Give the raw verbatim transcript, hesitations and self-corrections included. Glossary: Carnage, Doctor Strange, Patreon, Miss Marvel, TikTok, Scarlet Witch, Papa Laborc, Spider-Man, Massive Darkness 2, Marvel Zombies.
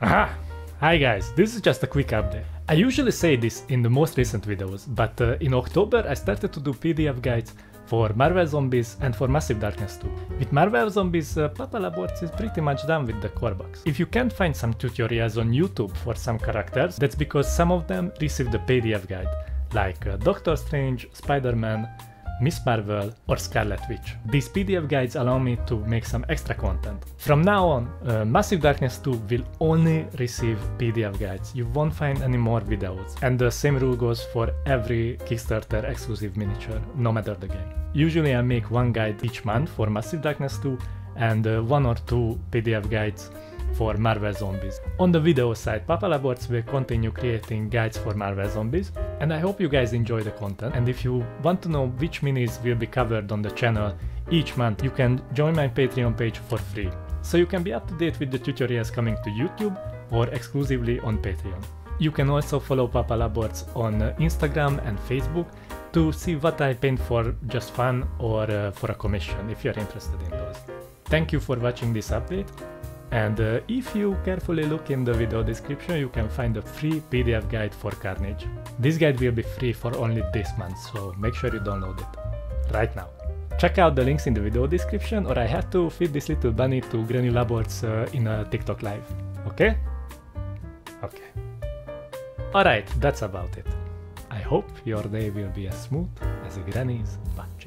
Aha! Hi guys, this is just a quick update. I usually say this in the most recent videos, but uh, in October I started to do P D F guides for Marvel Zombies and for Massive Darkness two. With Marvel Zombies, uh, Papa Laborc is pretty much done with the core box. If you can't find some tutorials on YouTube for some characters, that's because some of them received the P D F guide, like uh, Doctor Strange, Spider-Man, Miss Marvel or Scarlet Witch. These P D F guides allow me to make some extra content. From now on, uh, Massive Darkness two will only receive P D F guides, you won't find any more videos. And the same rule goes for every Kickstarter exclusive miniature, no matter the game. Usually I make one guide each month for Massive Darkness two and uh, one or two P D F guides for Marvel Zombies. On the video side, Papa Laborc will continue creating guides for Marvel Zombies, and I hope you guys enjoy the content. And if you want to know which minis will be covered on the channel each month, you can join my Patreon page for free, so you can be up to date with the tutorials coming to YouTube or exclusively on Patreon. You can also follow Papa Laborc on Instagram and Facebook to see what I paint for just fun or uh, for a commission if you're interested in those. Thank you for watching this update. And uh, if you carefully look in the video description, you can find a free P D F guide for Carnage. This guide will be free for only this month, so make sure you download it right now. Check out the links in the video description, or I had to feed this little bunny to Granny Laborc's uh, in a TikTok live. Okay? Okay. Alright, that's about it. I hope your day will be as smooth as a granny's butt.